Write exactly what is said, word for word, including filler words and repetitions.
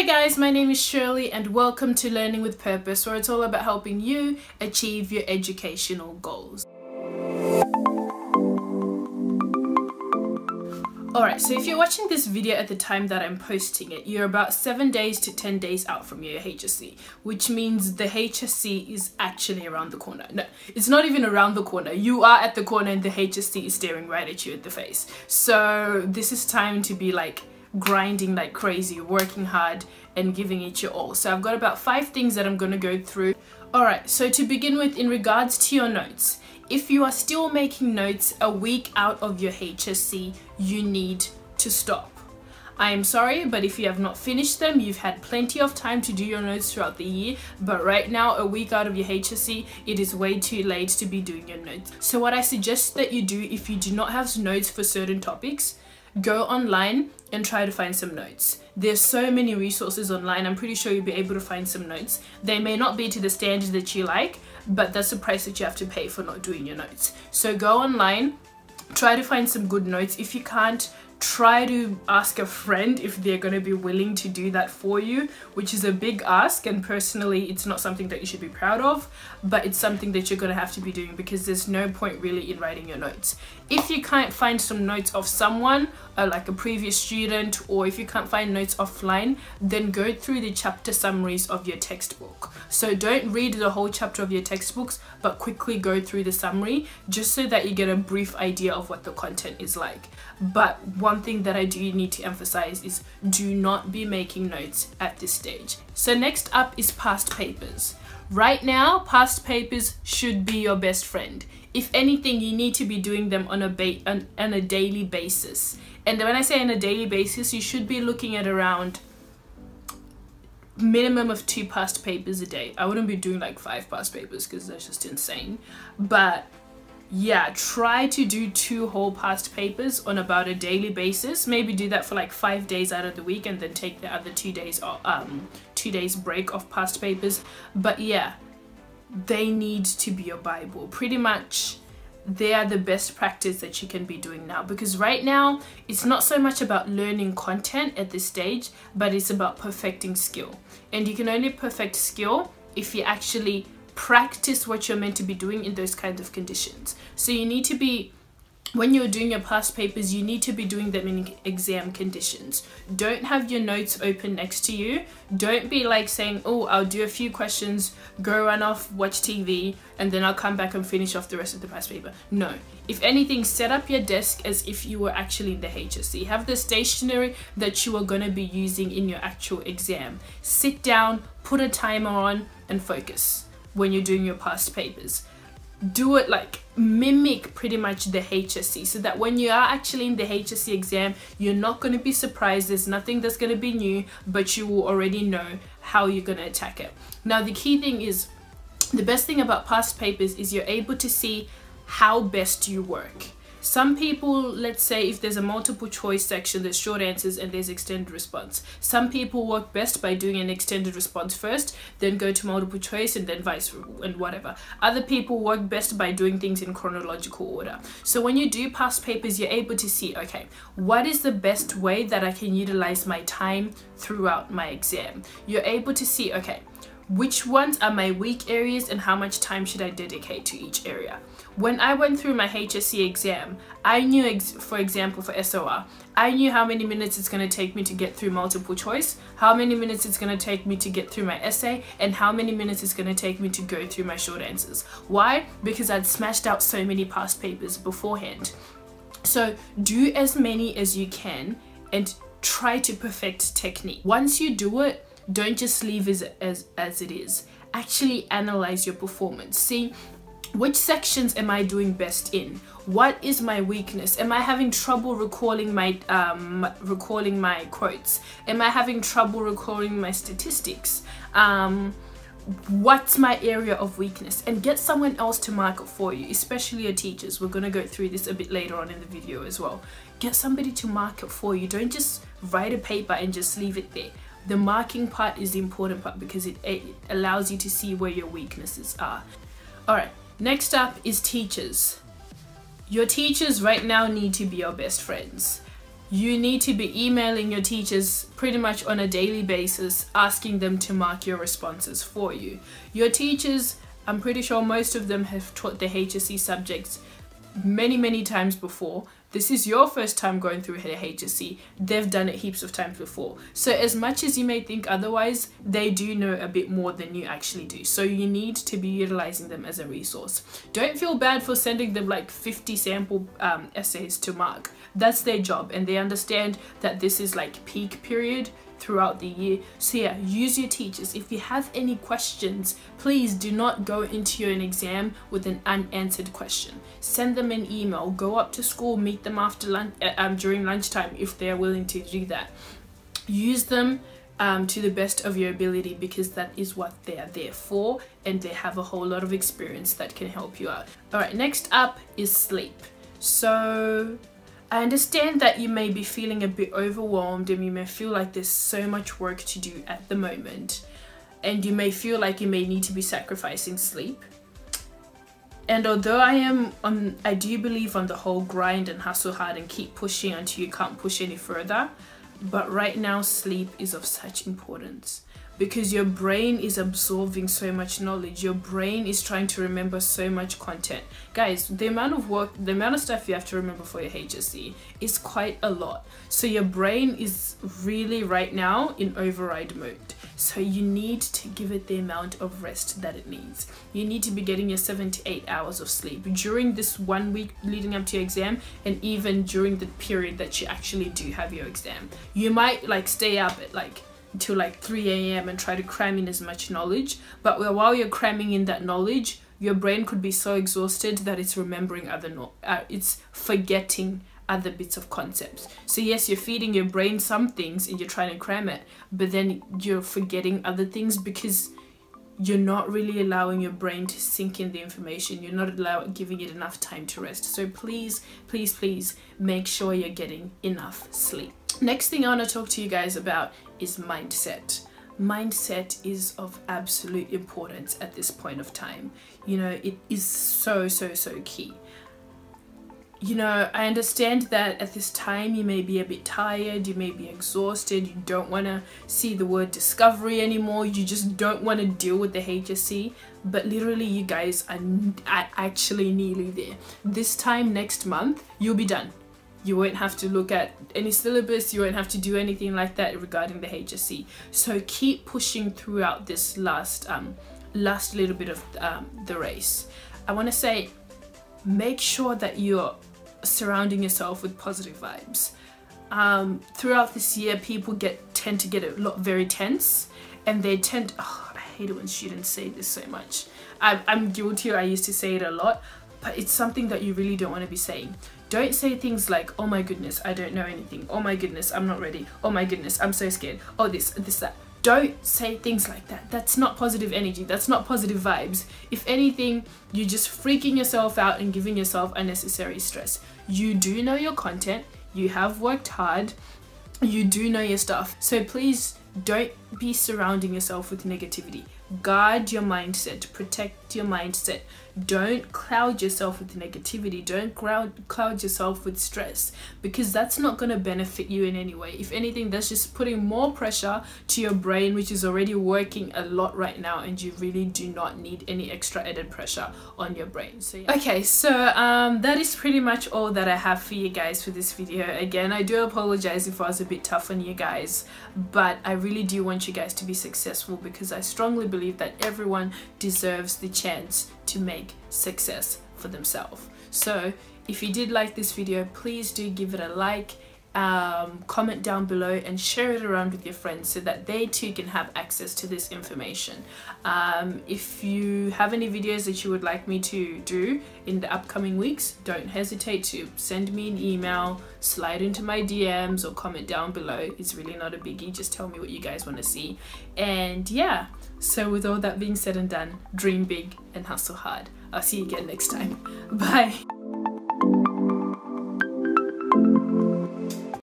Hi guys, my name is Shirley and welcome to Learning with Purpose, where it's all about helping you achieve your educational goals. Alright, so if you're watching this video at the time that I'm posting it, you're about seven days to ten days out from your H S C, which means the H S C is actually around the corner. No, it's not even around the corner. You are at the corner and the H S C is staring right at you in the face. So this is time to be like grinding like crazy, working hard and giving it your all. So I've got about five things that I'm going to go through. Alright, so to begin with, in regards to your notes, if you are still making notes a week out of your H S C, you need to stop. I am sorry, but if you have not finished them, you've had plenty of time to do your notes throughout the year, but right now, a week out of your H S C, it is way too late to be doing your notes. So what I suggest that you do, if you do not have notes for certain topics, go online and try to find some notes. There's so many resources online. I'm pretty sure you'll be able to find some notes. They may not be to the standard that you like, but that's the price that you have to pay for not doing your notes. So go online, try to find some good notes. If you can't, try to ask a friend if they're going to be willing to do that for you, which is a big ask, and personally it's not something that you should be proud of, but it's something that you're going to have to be doing because there's no point really in writing your notes. If you can't find some notes of someone, uh, like a previous student, or if you can't find notes offline, then go through the chapter summaries of your textbook. So don't read the whole chapter of your textbooks, but quickly go through the summary just so that you get a brief idea of what the content is like. But what One thing that I do need to emphasize is do not be making notes at this stage. So next up is past papers. Right now, past papers should be your best friend. If anything, you need to be doing them on a, ba on, on a daily basis. And when I say on a daily basis, you should be looking at around minimum of two past papers a day. I wouldn't be doing like five past papers because that's just insane. But yeah, try to do two whole past papers on about a daily basis. Maybe do that for like five days out of the week and then take the other two days or um two days break of past papers. But yeah, they need to be your Bible. Pretty much they are the best practice that you can be doing now, because right now it's not so much about learning content at this stage, but it's about perfecting skill. And you can only perfect skill if you actually practice what you're meant to be doing in those kinds of conditions. So you need to be, when you're doing your past papers, you need to be doing them in exam conditions. Don't have your notes open next to you. Don't be like saying, oh, I'll do a few questions, go run off, watch T V, and then I'll come back and finish off the rest of the past paper. No. If anything, set up your desk as if you were actually in the H S C. Have the stationery that you are going to be using in your actual exam. Sit down, put a timer on, and focus. When you're doing your past papers, do it like mimic pretty much the H S C, so that when you are actually in the H S C exam, you're not going to be surprised. There's nothing that's going to be new, but you will already know how you're going to attack it. Now, the key thing is, the best thing about past papers is you're able to see how best you work. Some people, let's say if there's a multiple choice section, there's short answers and there's extended response. Some people work best by doing an extended response first, then go to multiple choice and then vice and whatever. Other people work best by doing things in chronological order. So when you do past papers, you're able to see, okay, what is the best way that I can utilize my time throughout my exam? You're able to see, okay, which ones are my weak areas and how much time should I dedicate to each area? When I went through my H S C exam, I knew, ex for example, for S O R, I knew how many minutes it's going to take me to get through multiple choice, how many minutes it's going to take me to get through my essay, and how many minutes it's going to take me to go through my short answers. Why? Because I'd smashed out so many past papers beforehand. So do as many as you can and try to perfect technique. Once you do it, don't just leave as, as, as it is. Actually analyze your performance. See, which sections am I doing best in? What is my weakness? Am I having trouble recalling my um, recalling my quotes? Am I having trouble recalling my statistics? Um, what's my area of weakness? And get someone else to mark it for you, especially your teachers. We're going to go through this a bit later on in the video as well. Get somebody to mark it for you. Don't just write a paper and just leave it there. The marking part is the important part because it, it allows you to see where your weaknesses are. Alright, next up is teachers. Your teachers right now need to be your best friends. you need to be emailing your teachers pretty much on a daily basis, asking them to mark your responses for you. Your teachers, I'm pretty sure most of them have taught the H S C subjects many, many times before. This is your first time going through the H S C. They've done it heaps of times before. So as much as you may think otherwise, they do know a bit more than you actually do. So you need to be utilizing them as a resource. Don't feel bad for sending them like fifty sample um, essays to mark. That's their job, and they understand that this is like peak period throughout the year. So yeah, use your teachers. If you have any questions, please do not go into an exam with an unanswered question. Send them an email, go up to school, meet them after lunch, um, during lunchtime if they're willing to do that. Use them Um, to the best of your ability, because that is what they are there for, and they have a whole lot of experience that can help you out. Alright, next up is sleep. So I understand that you may be feeling a bit overwhelmed, and you may feel like there's so much work to do at the moment, and you may feel like you may need to be sacrificing sleep. And although I am, on, I do believe on the whole grind and hustle hard and keep pushing until you can't push any further, but right now sleep is of such importance, because your brain is absorbing so much knowledge. Your brain is trying to remember so much content. Guys, the amount of work, the amount of stuff you have to remember for your H S C is quite a lot. So your brain is really right now in override mode. So you need to give it the amount of rest that it needs. You need to be getting your seven to eight hours of sleep during this one week leading up to your exam, and even during the period that you actually do have your exam. You might like stay up at like until like three A M and try to cram in as much knowledge, but while you're cramming in that knowledge, your brain could be so exhausted that it's remembering other no uh, it's forgetting other bits of concepts. So yes, you're feeding your brain some things and you're trying to cram it, but then you're forgetting other things because you're not really allowing your brain to sink in the information. You're not allowing, giving it enough time to rest. So please, please, please make sure you're getting enough sleep. Next thing I want to talk to you guys about is mindset. Mindset is of absolute importance at this point of time. You know, it is so, so, so key. You know, I understand that at this time you may be a bit tired, you may be exhausted, you don't want to see the word discovery anymore, you just don't want to deal with the H S C, but literally you guys are, are actually nearly there. This time next month, you'll be done. You won't have to look at any syllabus, you won't have to do anything like that regarding the H S C. So keep pushing throughout this last, um, last little bit of um, the race. I want to say, make sure that you're surrounding yourself with positive vibes. Um, throughout this year, people get tend to get a lot very tense, and they tend. Oh, I hate it when students say this so much. I'm, I'm guilty. I used to say it a lot, but it's something that you really don't want to be saying. Don't say things like, "Oh my goodness, I don't know anything." "Oh my goodness, I'm not ready." "Oh my goodness, I'm so scared." "Oh this, this, that." Don't say things like that. That's not positive energy. That's not positive vibes. If anything, you're just freaking yourself out and giving yourself unnecessary stress. You do know your content. You have worked hard. You do know your stuff. So please don't be surrounding yourself with negativity. Guard your mindset. Protect your mindset. Don't cloud yourself with negativity. Don't cloud yourself with stress, because that's not going to benefit you in any way. If anything, that's just putting more pressure to your brain, which is already working a lot right now, and you really do not need any extra added pressure on your brain. So yeah. Okay, so um, that is pretty much all that I have for you guys for this video. Again, I do apologize if I was a bit tough on you guys, but I really do want you guys to be successful, because I strongly believe that everyone deserves the chance to make success for themselves. So if you did like this video, please do give it a like, um, comment down below, and share it around with your friends so that they too can have access to this information. Um, if you have any videos that you would like me to do in the upcoming weeks, don't hesitate to send me an email, slide into my D Ms, or comment down below. It's really not a biggie, just tell me what you guys want to see. And yeah, so with all that being said and done, dream big and hustle hard. I'll see you again next time. Bye.